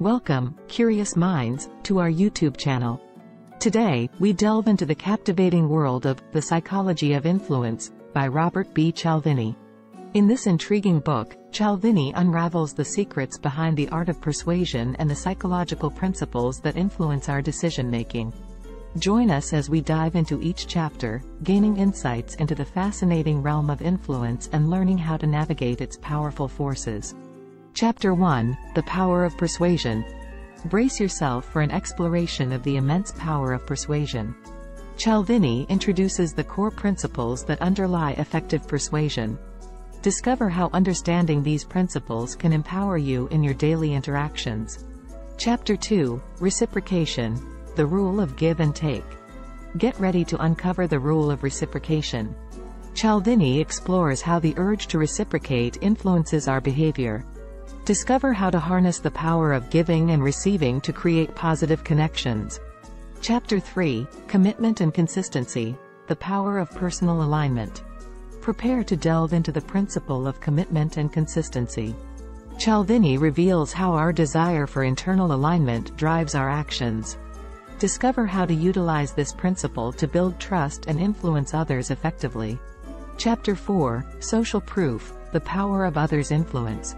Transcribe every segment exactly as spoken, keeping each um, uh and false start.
Welcome, Curious Minds, to our YouTube channel. Today, we delve into the captivating world of The Psychology of Influence by Robert B. Cialdini. In this intriguing book, Cialdini unravels the secrets behind the art of persuasion and the psychological principles that influence our decision-making. Join us as we dive into each chapter, gaining insights into the fascinating realm of influence and learning how to navigate its powerful forces. Chapter one, The Power of Persuasion. Brace yourself for an exploration of the immense power of persuasion. Cialdini introduces the core principles that underlie effective persuasion. Discover how understanding these principles can empower you in your daily interactions. Chapter two, Reciprocation, the Rule of Give and Take. Get ready to uncover the rule of reciprocation. Cialdini explores how the urge to reciprocate influences our behavior. Discover how to harness the power of giving and receiving to create positive connections. Chapter three, Commitment and Consistency, the Power of Personal Alignment. Prepare to delve into the principle of commitment and consistency. Cialdini reveals how our desire for internal alignment drives our actions. Discover how to utilize this principle to build trust and influence others effectively. Chapter four, Social Proof, the Power of Others' Influence.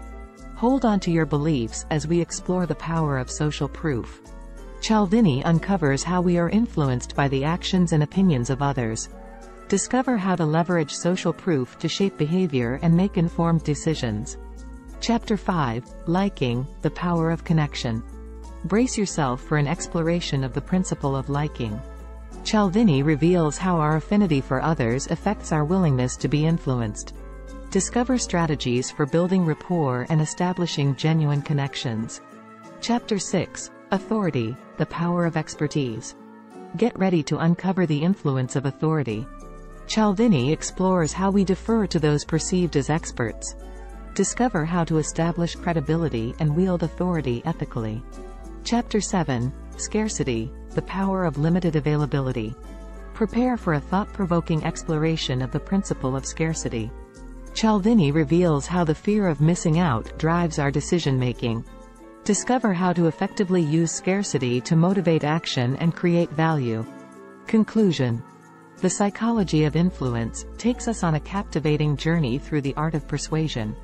Hold on to your beliefs as we explore the power of social proof. Cialdini uncovers how we are influenced by the actions and opinions of others. Discover how to leverage social proof to shape behavior and make informed decisions. Chapter five, Liking, the Power of Connection. Brace yourself for an exploration of the principle of liking. Cialdini reveals how our affinity for others affects our willingness to be influenced. Discover strategies for building rapport and establishing genuine connections. Chapter six, Authority, the Power of Expertise. Get ready to uncover the influence of authority. Cialdini explores how we defer to those perceived as experts. Discover how to establish credibility and wield authority ethically. Chapter seven, Scarcity, the Power of Limited Availability. Prepare for a thought-provoking exploration of the principle of scarcity. Cialdini reveals how the fear of missing out drives our decision-making. Discover how to effectively use scarcity to motivate action and create value. Conclusion. The Psychology of Influence takes us on a captivating journey through the art of persuasion.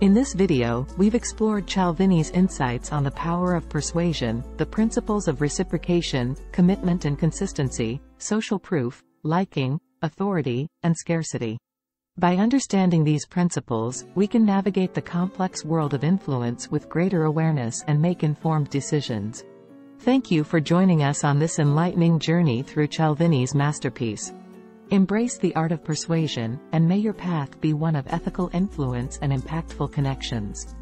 In this video, we've explored Cialdini's insights on the power of persuasion, the principles of reciprocation, commitment and consistency, social proof, liking, authority, and scarcity. By understanding these principles, we can navigate the complex world of influence with greater awareness and make informed decisions. Thank you for joining us on this enlightening journey through Cialdini's masterpiece. Embrace the art of persuasion, and may your path be one of ethical influence and impactful connections.